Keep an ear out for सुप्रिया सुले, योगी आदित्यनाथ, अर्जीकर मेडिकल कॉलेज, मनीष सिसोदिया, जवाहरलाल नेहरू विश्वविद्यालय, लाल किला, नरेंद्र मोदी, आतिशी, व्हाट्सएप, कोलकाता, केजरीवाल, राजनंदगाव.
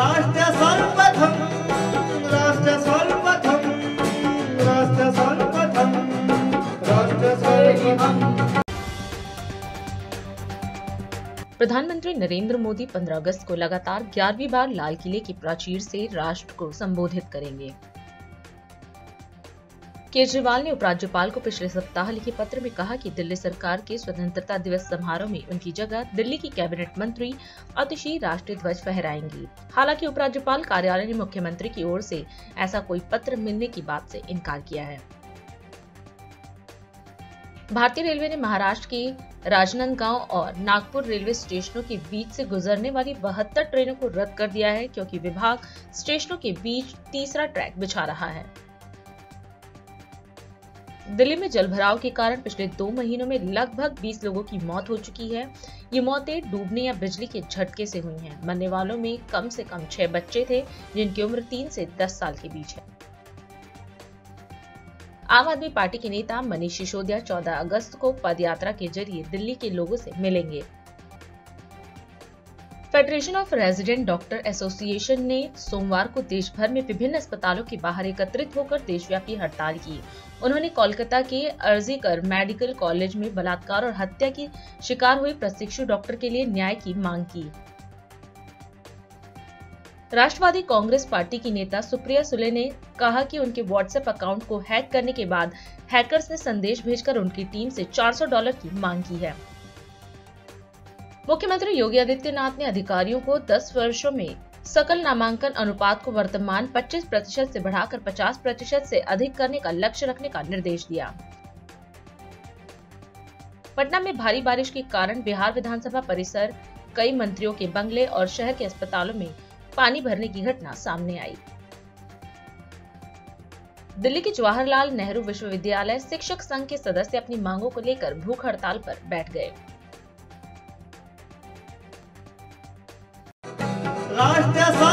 प्रधानमंत्री नरेंद्र मोदी 15 अगस्त को लगातार 11वीं बार लाल किले की प्राचीर से राष्ट्र को संबोधित करेंगे। केजरीवाल ने उपराज्यपाल को पिछले सप्ताह लिखे पत्र में कहा कि दिल्ली सरकार के स्वतंत्रता दिवस समारोह में उनकी जगह दिल्ली की कैबिनेट मंत्री आतिशी राष्ट्रीय ध्वज फहराएंगी। हालांकि उपराज्यपाल कार्यालय ने मुख्यमंत्री की ओर से ऐसा कोई पत्र मिलने की बात से इनकार किया है। भारतीय रेलवे ने महाराष्ट्र के राजनंदगाव और नागपुर रेलवे स्टेशनों के बीच से गुजरने वाली 72 ट्रेनों को रद्द कर दिया है, क्योंकि विभाग स्टेशनों के बीच तीसरा ट्रैक बिछा रहा है। दिल्ली में जलभराव के कारण पिछले 2 महीनों में लगभग 20 लोगों की मौत हो चुकी है। ये मौतें डूबने या बिजली के झटके से हुई हैं। मरने वालों में कम से कम 6 बच्चे थे, जिनकी उम्र 3 से 10 साल के बीच है। आम आदमी पार्टी के नेता मनीष सिसोदिया 14 अगस्त को पदयात्रा के जरिए दिल्ली के लोगों से मिलेंगे। Federation of resident doctor association ने सोमवार को देश भर में विभिन्न अस्पतालों के बाहर एकत्रित होकर देशव्यापी हड़ताल की। उन्होंने कोलकाता के अर्जीकर मेडिकल कॉलेज में बलात्कार और हत्या की शिकार हुए प्रशिक्षु डॉक्टर के लिए न्याय की मांग की। राष्ट्रवादी कांग्रेस पार्टी की नेता सुप्रिया सुले ने कहा कि उनके व्हाट्सएप अकाउंट को हैक करने के बाद हैकर्स ने संदेश भेजकर उनकी टीम से $400 की मांग की है। मुख्यमंत्री योगी आदित्यनाथ ने अधिकारियों को 10 वर्षों में सकल नामांकन अनुपात को वर्तमान 25% से बढ़ाकर 50% से अधिक करने का लक्ष्य रखने का निर्देश दिया। पटना में भारी बारिश के कारण बिहार विधानसभा परिसर, कई मंत्रियों के बंगले और शहर के अस्पतालों में पानी भरने की घटना सामने आई। दिल्ली के जवाहरलाल नेहरू विश्वविद्यालय शिक्षक संघ के सदस्य अपनी मांगों को लेकर भूख हड़ताल पर बैठ गए। राष्ट्र